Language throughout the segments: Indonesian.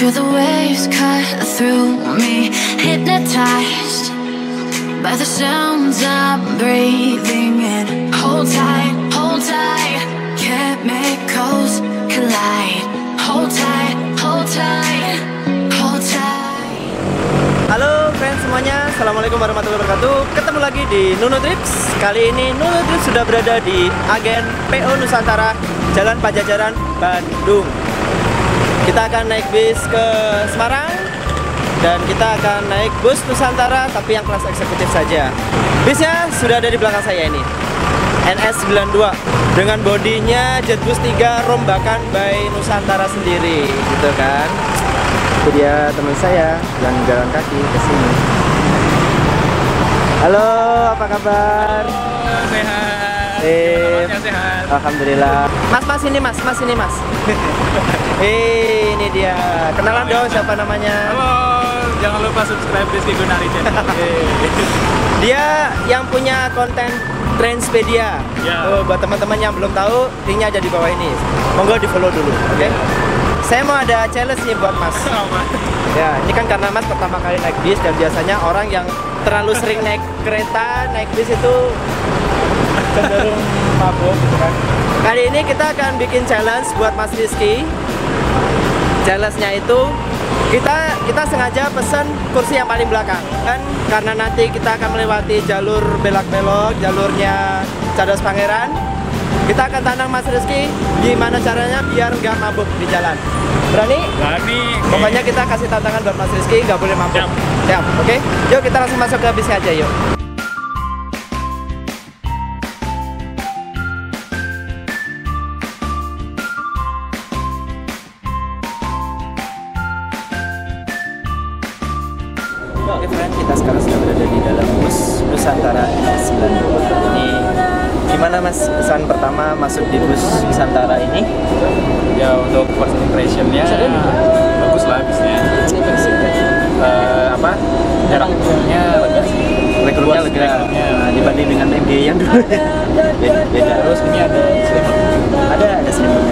feel the waves cut through me, hypnotized by the sounds I'm breathing in. Hold tight, chemicals collide. Hold tight, hold tight, hold tight. Halo friends semuanya, assalamualaikum warahmatullahi wabarakatuh. Ketemu lagi di NunoTrips. Kali ini NunoTrips sudah berada di agen PO Nusantara, Jalan Pajajaran, Bandung. Kita akan naik bis ke Semarang dan kita akan naik bus Nusantara tapi yang kelas eksekutif saja. Bisnya sudah ada di belakang saya ini, NS92 dengan bodinya Jetbus 3 rombakan by Nusantara sendiri, gitu kan. Itu dia teman saya yang jalan kaki ke sini. Halo, apa kabar? Halo, sehat. Sehat. Alhamdulillah. Mas ini mas. Hei, ini dia. Kenalan dong siapa namanya? Halo, jangan lupa subscribe Rizky Gunari channel. Dia yang punya konten Transpedia. Yeah. Oh, buat teman-teman yang belum tahu, linknya ada di bawah ini. Monggo di-follow dulu, oke? Yeah. Saya mau ada challenge nih buat Mas. Ya, ini kan karena Mas pertama kali naik bis dan biasanya orang yang terlalu sering naik kereta, naik bis itu cenderung mabuk gitu kan. Kali ini kita akan bikin challenge buat Mas Rizky. Challenge-nya itu kita sengaja pesan kursi yang paling belakang kan, karena nanti kita akan melewati jalur belok-belok, jalurnya Cadas Pangeran. Kita akan tantang Mas Rizky gimana caranya biar nggak mabuk di jalan. Berani? Berani. Pokoknya kita kasih tantangan buat Mas Rizky, nggak boleh mabuk. Siap, oke? Yuk kita langsung masuk ke bisnya aja yuk. Oke friend, kita sekarang sudah berada di dalam bus Nusantara NS92. Ini gimana Mas kesan pertama masuk di bus Nusantara ini? Ya, untuk first impression-nya bagus lah bisnya. Jarak jauhnya lega. Nah, dibanding dengan MG yang dulu. Beda. Terus ini ada selimut. Ada selimut.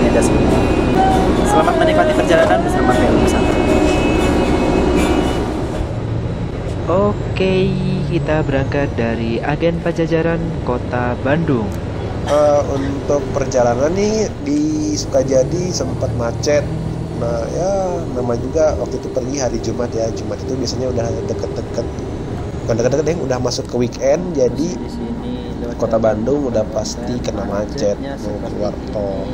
Ini ada selimut. Selamat menikmati perjalanan bersama PO Nusantara. Oke, kita berangkat dari agen Pajajaran Kota Bandung. Untuk perjalanan nih di Sukajadi sempat macet. Nah ya, nama juga waktu itu pergi hari Jumat ya. Jumat itu biasanya udah deket-deket, bukan deket-deket deh, udah masuk ke weekend. Jadi Kota Bandung udah pasti kena macet mau keluar tol.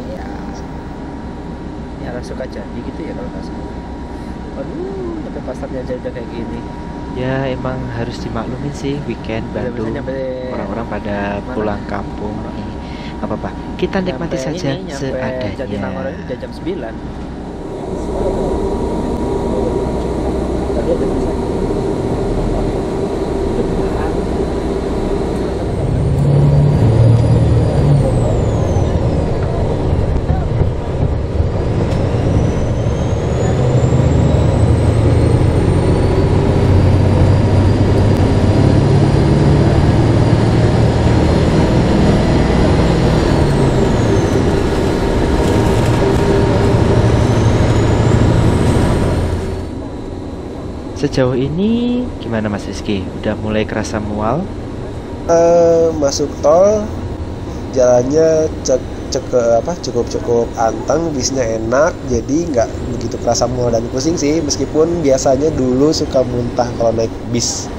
Ini arah Sukajadi gitu ya kalau nggak salah. Aduh, sampai pasarnya aja udah kayak gini. Ya emang harus dimaklumin sih, weekend Bandung orang-orang pada pulang kampung. Nggak apa-apa, kita nikmati saja seadanya. Jatinangor itu jam 9. Sejauh ini gimana Mas Rizky? Udah mulai kerasa mual? Masuk tol jalannya cukup anteng, bisnya enak, jadi nggak begitu kerasa mual dan pusing sih, meskipun biasanya dulu suka muntah kalau naik bis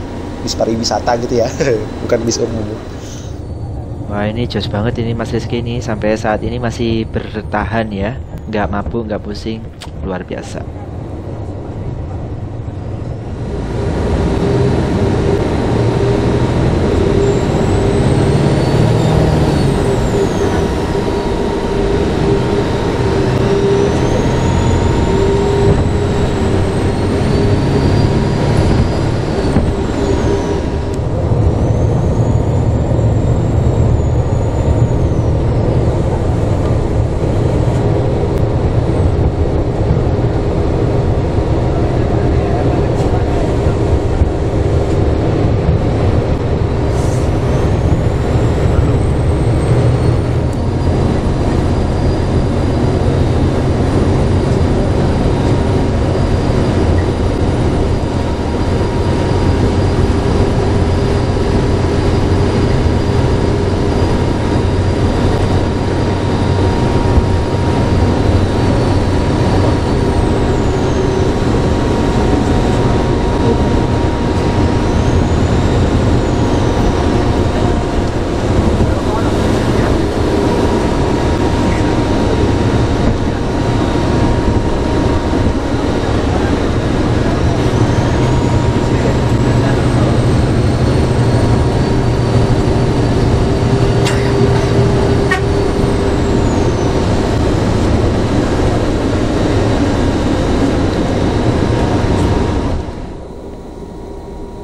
pariwisata gitu ya, bukan bis umum. Wah ini jos banget ini Mas Rizky ini, sampai saat ini masih bertahan ya, nggak mabuk, nggak pusing, luar biasa.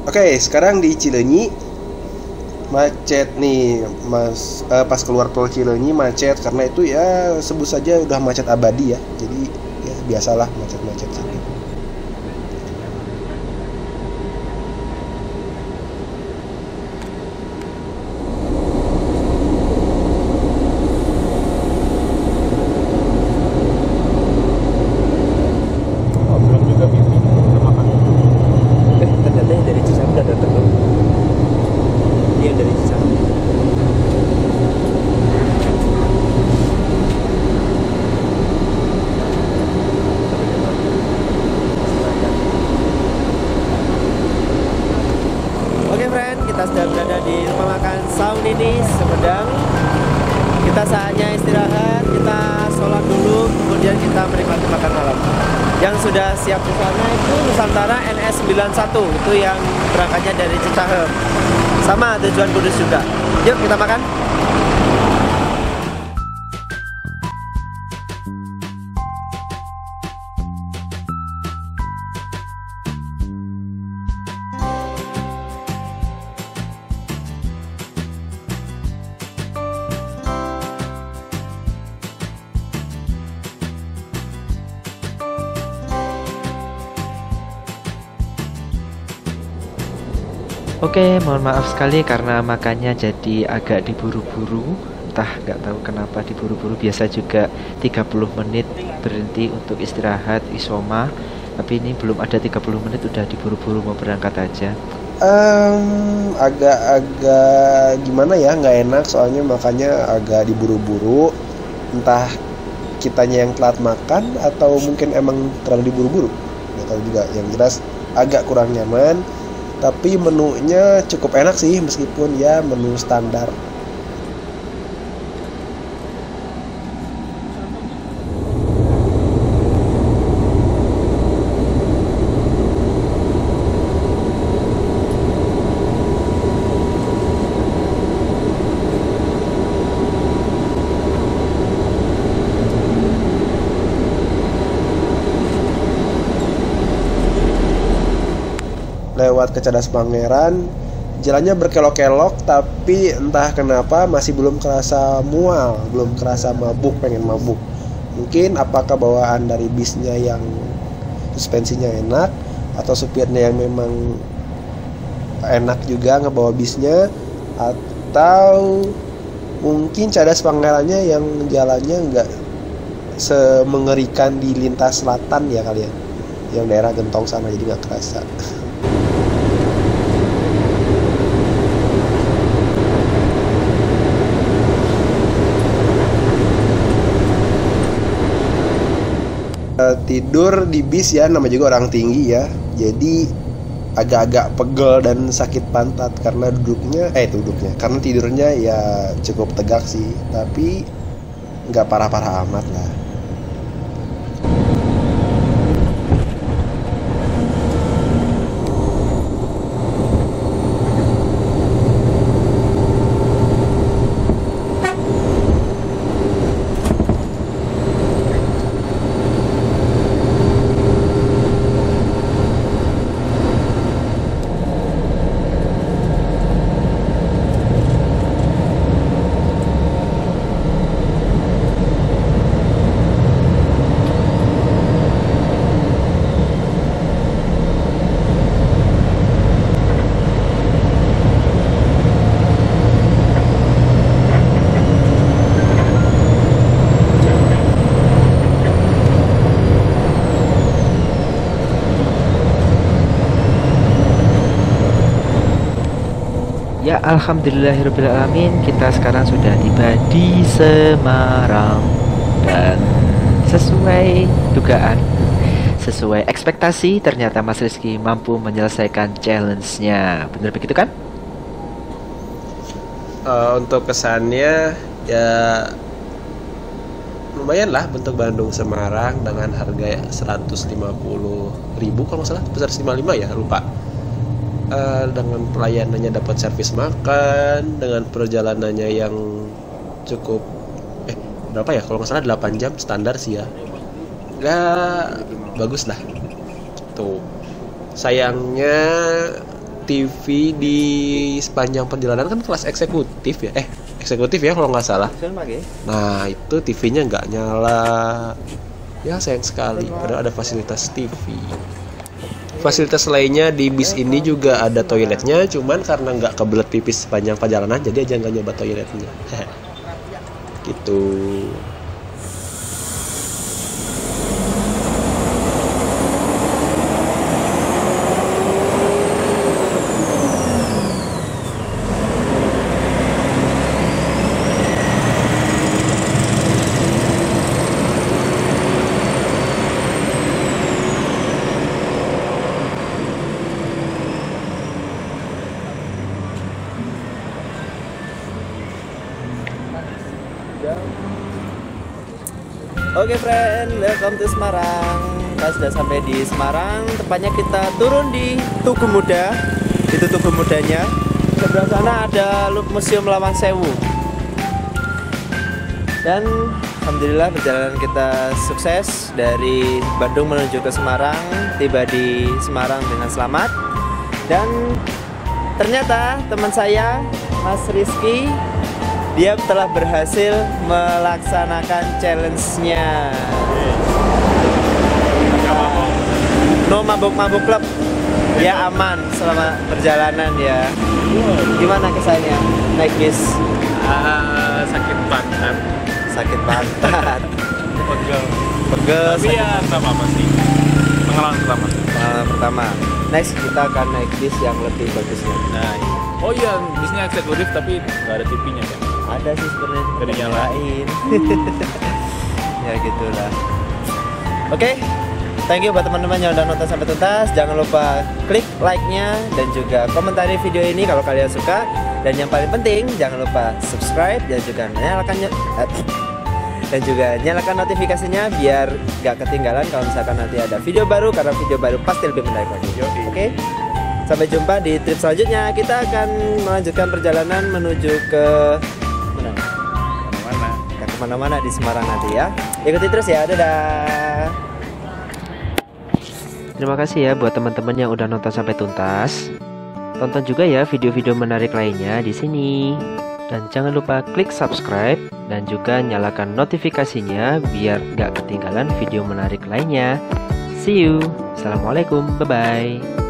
Oke, sekarang di Cileunyi macet nih mas, pas keluar tol Cileunyi macet karena itu ya sebut saja udah macet abadi ya, jadi ya biasalah macet-macet sini. Siap di sana itu Nusantara NS91 itu yang berangkatnya dari Cicahem, sama tujuan Kudus juga. Yuk kita makan. Oke, mohon maaf sekali karena makannya jadi agak diburu-buru. Entah nggak tahu kenapa diburu-buru. Biasa juga 30 menit berhenti untuk istirahat, isoma. Tapi ini belum ada 30 menit udah diburu-buru mau berangkat aja. Agak-agak gimana ya, nggak enak soalnya makannya agak diburu-buru. Entah kitanya yang telat makan atau mungkin emang terlalu diburu-buru. Nggak tahu juga, yang jelas agak kurang nyaman. Tapi menunya cukup enak sih, meskipun ya menu standar. Lewat ke Cadas Pangeran, jalannya berkelok-kelok, tapi entah kenapa masih belum kerasa mual, belum kerasa mabuk, pengen mabuk. Mungkin apakah bawaan dari bisnya yang suspensinya enak, atau supirnya yang memang enak juga ngebawa bisnya, atau mungkin Cadas Pangerannya yang jalannya nggak semengerikan di lintas selatan ya kalian, yang daerah Gentong sana, jadi nggak kerasa. Tidur di bis ya, namanya juga orang tinggi ya, jadi agak-agak pegel dan sakit pantat karena karena tidurnya ya cukup tegak sih, tapi nggak parah-parah amat lah. Ya, alhamdulillahirobbilalamin, kita sekarang sudah tiba di Semarang dan sesuai dugaan, sesuai ekspektasi, ternyata Mas Rizky mampu menyelesaikan challenge-nya. Bener begitu kan? Untuk kesannya ya lumayan lah, bentuk Bandung Semarang dengan harga 150.000 kalau nggak salah, 155 ya, lupa. Dengan pelayanannya dapat servis makan, dengan perjalanannya yang cukup berapa ya, kalau nggak salah 8 jam standar sih ya, bagus lah tuh. Sayangnya TV di sepanjang perjalanan kan kelas eksekutif ya, kalau nggak salah. Nah itu TV-nya nggak nyala, ya sayang sekali. Padahal ada fasilitas TV. Fasilitas lainnya di bis ini juga ada toiletnya, cuman karena nggak kebelet pipis sepanjang perjalanan, jadi aja nggak nyoba toiletnya. Gitu. Oke friend, welcome to Semarang. Kita sudah sampai di Semarang. Tepatnya kita turun di Tugu Muda. Itu Tugu Mudanya. Seberang sana ada Museum Lawang Sewu. Dan alhamdulillah perjalanan kita sukses. Dari Bandung menuju ke Semarang, tiba di Semarang dengan selamat. Dan ternyata teman saya, Mas Rizky, dia telah berhasil melaksanakan challenge-nya. No mabuk-mabuk klub. Dia aman selama perjalanan ya. Gimana kesannya naik bis? Sakit pantat. Sakit pantat. Pegel. Pegel. Tapi ya apa sih? Pengalaman pertama. Pengalaman pertama. Next kita akan naik bis yang lebih bagus lagi. Nah, iya. Oh iya, bisnya eksekutif tapi nggak ada TV-nya kan? Ada sih sebenarnya, udah nyalain. Ya gitulah. Oke, thank you buat teman-teman yang udah nonton sampai tuntas. Jangan lupa klik like-nya dan juga komentari video ini kalau kalian suka. Dan yang paling penting jangan lupa subscribe dan juga nyalakan notifikasinya biar gak ketinggalan kalau misalkan nanti ada video baru, karena video baru pasti lebih menarik lagi. Oke? Sampai jumpa di trip selanjutnya. Kita akan melanjutkan perjalanan menuju ke kemana-mana di Semarang nanti ya. Ikuti terus ya. Dadah. Terima kasih ya buat teman-teman yang udah nonton sampai tuntas. Tonton juga ya video-video menarik lainnya di sini. Dan jangan lupa klik subscribe dan juga nyalakan notifikasinya biar nggak ketinggalan video menarik lainnya. See you. Assalamualaikum. Bye-bye.